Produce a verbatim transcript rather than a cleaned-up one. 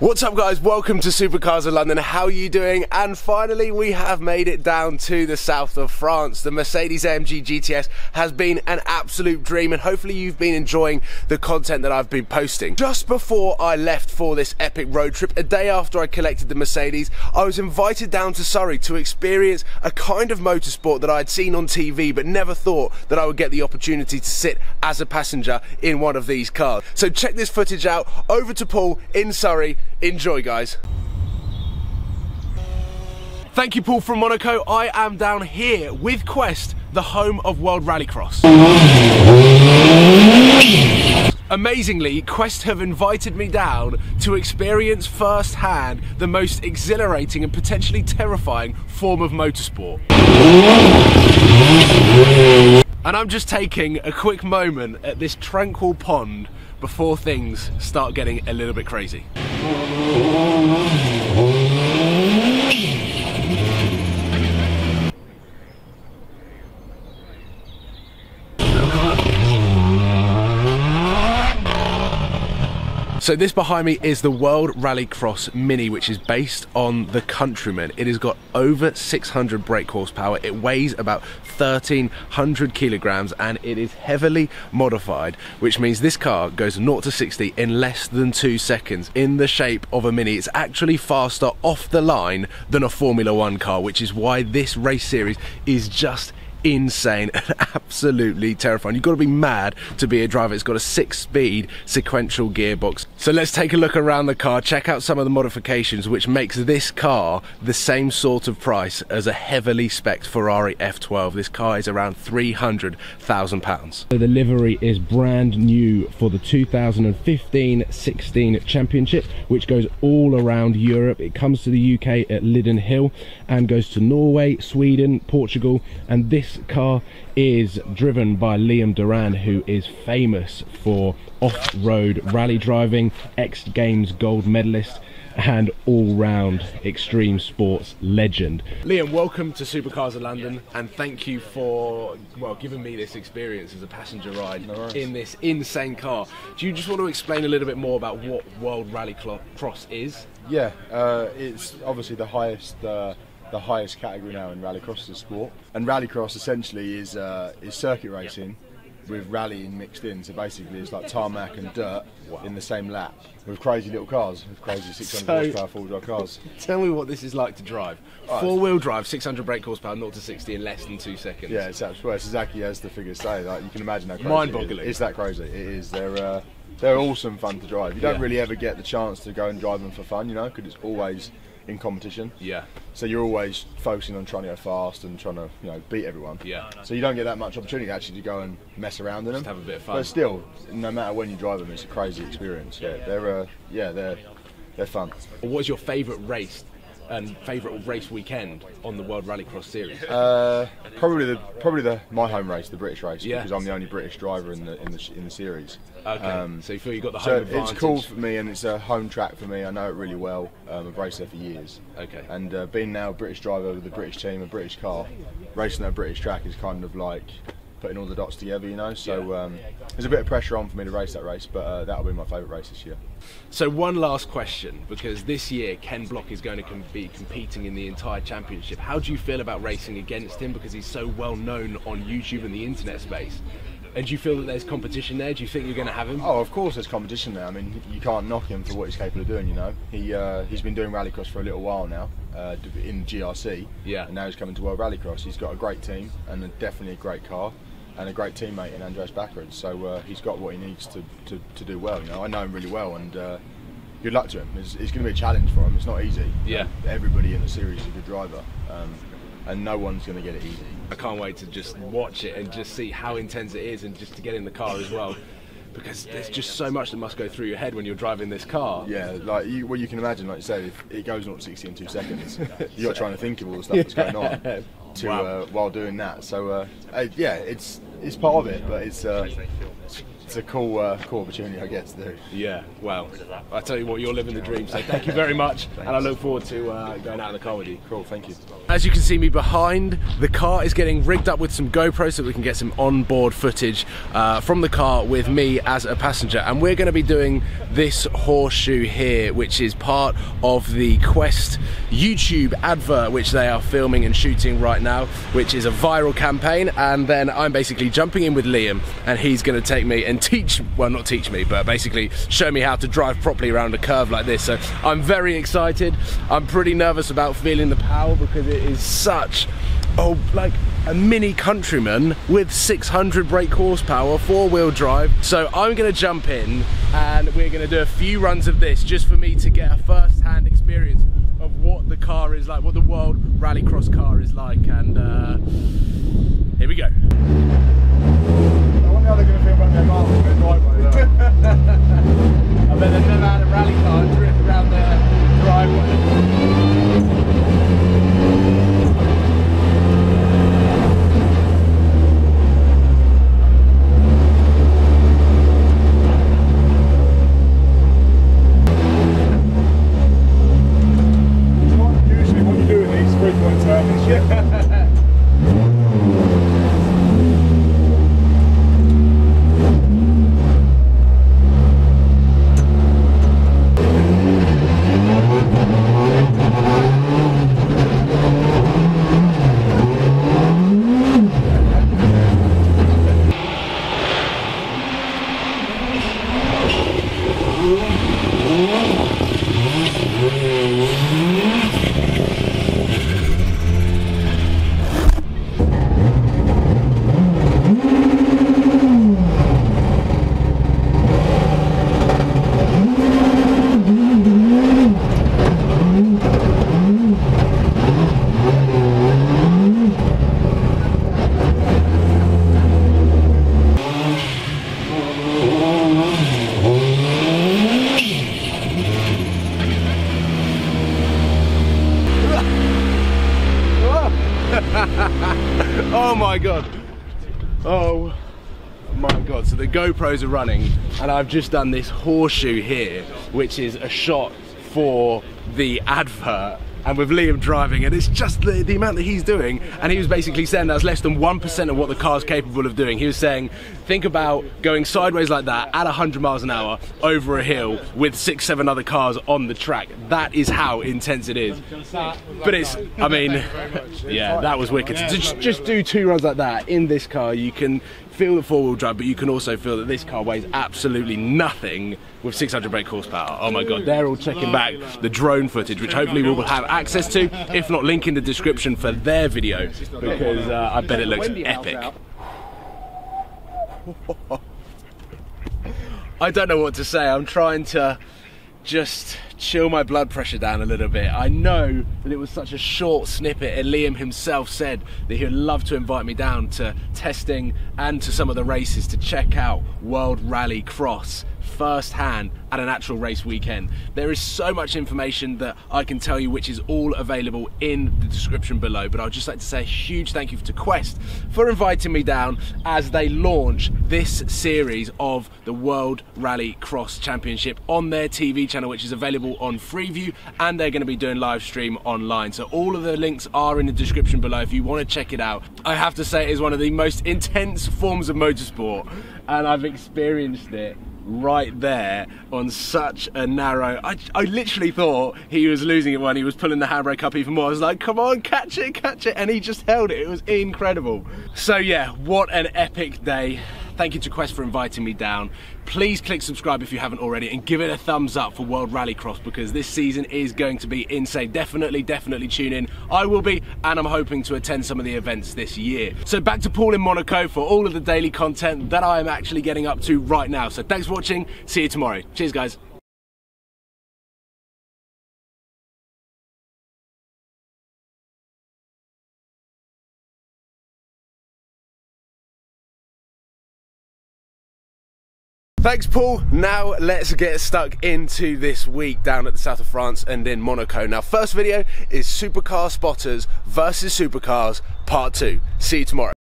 What's up guys, welcome to Supercars of London. How are you doing? And finally we have made it down to the south of France. The Mercedes A M G G T S has been an absolute dream, and hopefully you've been enjoying the content that I've been posting. Just before I left for this epic road trip, a day after I collected the Mercedes, I was invited down to Surrey to experience a kind of motorsport that I'd seen on T V but never thought that I would get the opportunity to sit as a passenger in one of these cars. So check this footage out. Over to Paul in Surrey. Enjoy, guys. Thank you, Paul from Monaco. I am down here with Quest, the home of World Rallycross. Amazingly, Quest have invited me down to experience firsthand the most exhilarating and potentially terrifying form of motorsport. And I'm just taking a quick moment at this tranquil pond before things start getting a little bit crazy. So this behind me is the World Rallycross Mini, which is based on the Countryman. It has got over six hundred brake horsepower, it weighs about thirteen hundred kilograms, and it is heavily modified, which means this car goes zero to sixty in less than two seconds in the shape of a Mini. It's actually faster off the line than a Formula One car, which is why this race series is just insane and absolutely terrifying. You've got to be mad to be a driver. It's got a six-speed sequential gearbox. So let's take a look around the car, check out some of the modifications, which makes this car the same sort of price as a heavily spec'd Ferrari F twelve. This car is around three hundred thousand pounds. So the livery is brand new for the two thousand fifteen sixteen championship, which goes all around Europe. It comes to the U K at Lydden Hill and goes to Norway, Sweden, Portugal, and this This car is driven by Liam Doran, who is famous for off-road rally driving, X Games gold medalist, and all-round extreme sports legend. Liam, welcome to Supercars of London, and thank you for, well, giving me this experience as a passenger ride in this insane car. Do you just want to explain a little bit more about what World Rallycross is? Yeah, uh, it's obviously the highest uh, the highest category now in rallycross as a sport, and rallycross essentially is uh, is circuit racing with rallying mixed in. So basically it's like tarmac and dirt wow. in the same lap with crazy little cars, with crazy six hundred horsepower four wheel drive cars. Tell me what this is like to drive. Right. Four wheel drive, six hundred brake horsepower, zero to sixty in less than two seconds. Yeah, it's, well, it's exactly as the figures say. Like, you can imagine how crazy. Mind boggling. It is. It's that crazy. It is. They're uh, they're awesome fun to drive. You don't yeah. really ever get the chance to go and drive them for fun, you know, because it's always in competition. Yeah. So you're always focusing on trying to go fast and trying to, you know, beat everyone. Yeah. So you don't get that much opportunity actually to go and mess around in them. Just have a bit of fun. But still, no matter when you drive them, it's a crazy experience. Yeah. They're, uh, yeah, they're, they're fun. What is your favourite race and favourite race weekend on the World Rallycross Series? Uh, probably the probably the my home race, the British race, yeah. because I'm the only British driver in the in the in the series. Okay. Um, so you feel you got the home so advantage. It's cool for me, and it's a home track for me. I know it really well. Um, I've raced there for years. Okay. And uh, being now a British driver with a British team, a British car, racing at a British track is kind of like putting all the dots together, you know, so um, there's a bit of pressure on for me to race that race, but uh, that'll be my favourite race this year. So one last question, because this year Ken Block is going to com be competing in the entire championship. How do you feel about racing against him, because he's so well known on YouTube and the internet space? And do you feel that there's competition there? Do you think you're going to have him? Oh, of course there's competition there. I mean, you can't knock him for what he's capable of doing, you know. He, uh, he's been doing rallycross for a little while now, uh, in G R C, yeah. and now he's coming to World Rallycross. He's got a great team and a, definitely a great car, and a great teammate in Andreas Backwards, so uh, he's got what he needs to, to, to do well. You know, I know him really well, and uh, good luck to him. It's, it's going to be a challenge for him. It's not easy. Yeah. Everybody in the series is a good driver, um, and no one's going to get it easy. I can't wait to just watch it and just see how intense it is, and just to get in the car as well, because there's just so much that must go through your head when you're driving this car. Yeah, like you, well, you can imagine, like you said, if it goes zero to sixty in two seconds, you're trying to think of all the stuff that's going on. To, wow. uh, while doing that, so uh, uh, yeah, it's it's part of it, but it's uh, it's a cool, uh, cool opportunity I get to do. Yeah, well, I tell you what, you're living the dream, so thank you very much. And I look forward to uh, going out in the car with you. Cool, thank you. As you can see me behind, the car is getting rigged up with some GoPro so we can get some onboard footage uh, from the car with me as a passenger. And we're going to be doing this horseshoe here, which is part of the Quest YouTube advert, which they are filming and shooting right now, which is a viral campaign. And then I'm basically jumping in with Liam, and he's going to take me and teach, well, not teach me, but basically show me how to drive properly around a curve like this. So I'm very excited. I'm pretty nervous about feeling the power because it is such, oh, like a mini Countryman with six hundred brake horsepower, four-wheel drive. So I'm going to jump in and we're going to do a few runs of this just for me to get a first-hand experience of what the car is like, what the World Rallycross car is like. And uh, here we go. I wonder how they're going to feel when they're miles going driveway though. I bet they've never had a rally car drift around their driveway. It's not usually what you do in these frequent turns. Yeah. Oh my god, oh my god, so the GoPros are running and I've just done this horseshoe here, which is a shot for the advert, and with Liam driving, and it's just the, the amount that he's doing, and he was basically saying that's less than one percent of what the car's capable of doing. He was saying, think about going sideways like that at a hundred miles an hour over a hill with six, seven other cars on the track. That is how intense it is. But it's, I mean, yeah, that was wicked. So just, just do two runs like that in this car. You can feel the four-wheel drive, but you can also feel that this car weighs absolutely nothing with six hundred brake horsepower. Oh my god, they're all checking back the drone footage, which hopefully we will have access to, if not link in the description for their video, because uh, I bet it looks epic. I don't know what to say. I'm trying to just chill my blood pressure down a little bit. I know that it was such a short snippet, and Liam himself said that he would love to invite me down to testing and to some of the races to check out World Rallycross firsthand at an actual race weekend. There is so much information that I can tell you, which is all available in the description below, but I'd just like to say a huge thank you to Quest for inviting me down as they launch this series of the World Rally Cross Championship on their T V channel, which is available on Freeview, and they're going to be doing live stream online. So all of the links are in the description below if you want to check it out. I have to say it is one of the most intense forms of motorsport, and I've experienced it right there on such a narrow. I, I literally thought he was losing it when he was pulling the handbrake up even more. I was like, come on, catch it, catch it, and he just held it. It was incredible. So yeah, what an epic day. Thank you to Quest for inviting me down. Please click subscribe if you haven't already, and give it a thumbs up for World Rallycross, because this season is going to be insane. Definitely, definitely tune in. I will be, and I'm hoping to attend some of the events this year. So back to Paul in Monaco for all of the daily content that I am actually getting up to right now. So thanks for watching. See you tomorrow. Cheers, guys. Thanks, Paul. Now let's get stuck into this week down at the south of France and in Monaco. Now, first video is Supercar Spotters versus Supercars Part two. See you tomorrow.